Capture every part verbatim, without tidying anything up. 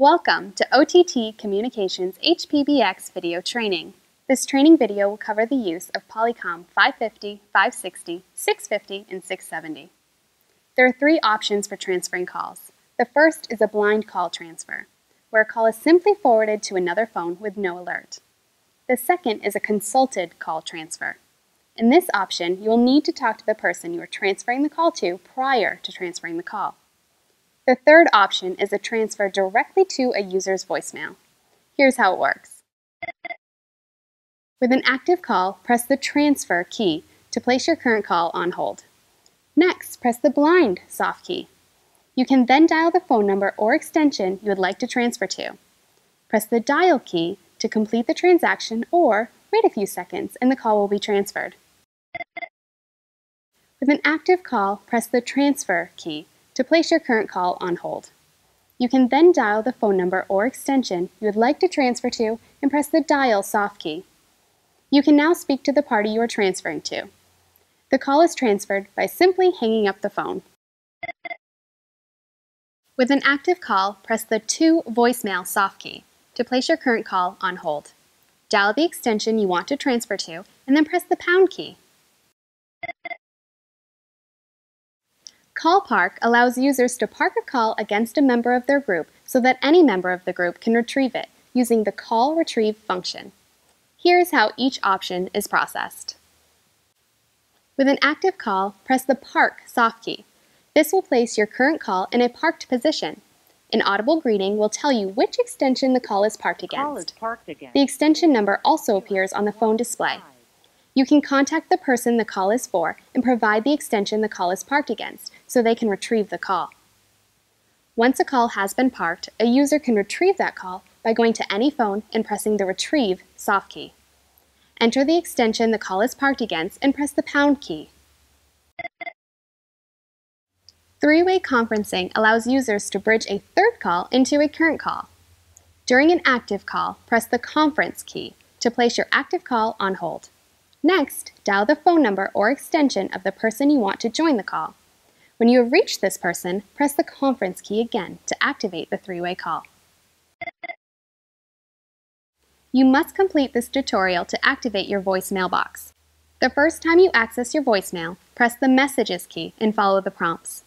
Welcome to O T T Communications H P B X video training. This training video will cover the use of Polycom five fifty, five sixty, six fifty, and six seventy. There are three options for transferring calls. The first is a blind call transfer, where a call is simply forwarded to another phone with no alert. The second is a consulted call transfer. In this option, you will need to talk to the person you are transferring the call to prior to transferring the call. The third option is a transfer directly to a user's voicemail. Here's how it works. With an active call, press the transfer key to place your current call on hold. Next, press the blind soft key. You can then dial the phone number or extension you would like to transfer to. Press the dial key to complete the transaction or wait a few seconds and the call will be transferred. With an active call, press the transfer key to place your current call on hold. You can then dial the phone number or extension you would like to transfer to and press the dial soft key. You can now speak to the party you are transferring to. The call is transferred by simply hanging up the phone. With an active call, press the to voicemail soft key to place your current call on hold. Dial the extension you want to transfer to and then press the pound key. Call Park allows users to park a call against a member of their group so that any member of the group can retrieve it using the call retrieve function. Here's how each option is processed. With an active call, press the park soft key. This will place your current call in a parked position. An audible greeting will tell you which extension the call is parked against. Call is parked against. The extension number also appears on the phone display. You can contact the person the call is for and provide the extension the call is parked against so they can retrieve the call. Once a call has been parked, a user can retrieve that call by going to any phone and pressing the Retrieve soft key. Enter the extension the call is parked against and press the pound key. Three-way conferencing allows users to bridge a third call into a current call. During an active call, press the conference key to place your active call on hold. Next, dial the phone number or extension of the person you want to join the call. When you have reached this person, press the conference key again to activate the three-way call. You must complete this tutorial to activate your voice mailbox. The first time you access your voicemail, press the Messages key and follow the prompts.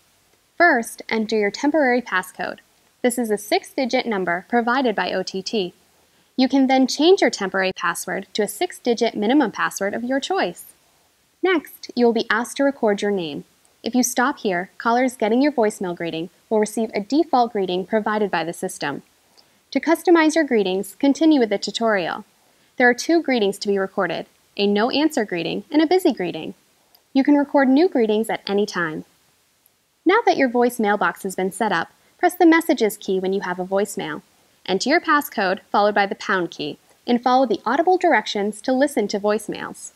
First, enter your temporary passcode. This is a six-digit number provided by O T T. You can then change your temporary password to a six-digit minimum password of your choice. Next, you will be asked to record your name. If you stop here, callers getting your voicemail greeting will receive a default greeting provided by the system. To customize your greetings, continue with the tutorial. There are two greetings to be recorded, a no-answer greeting and a busy greeting. You can record new greetings at any time. Now that your voice mailbox has been set up, press the Messages key when you have a voicemail. Enter your passcode followed by the pound key and follow the audible directions to listen to voicemails.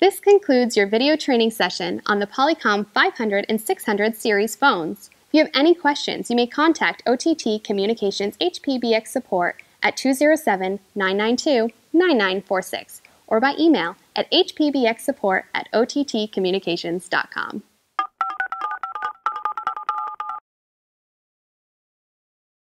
This concludes your video training session on the Polycom five hundred and six hundred series phones. If you have any questions, you may contact O T T Communications H P B X support at two zero seven, nine nine two, nine nine four six or by email at hpbxsupport at o t t communications dot com.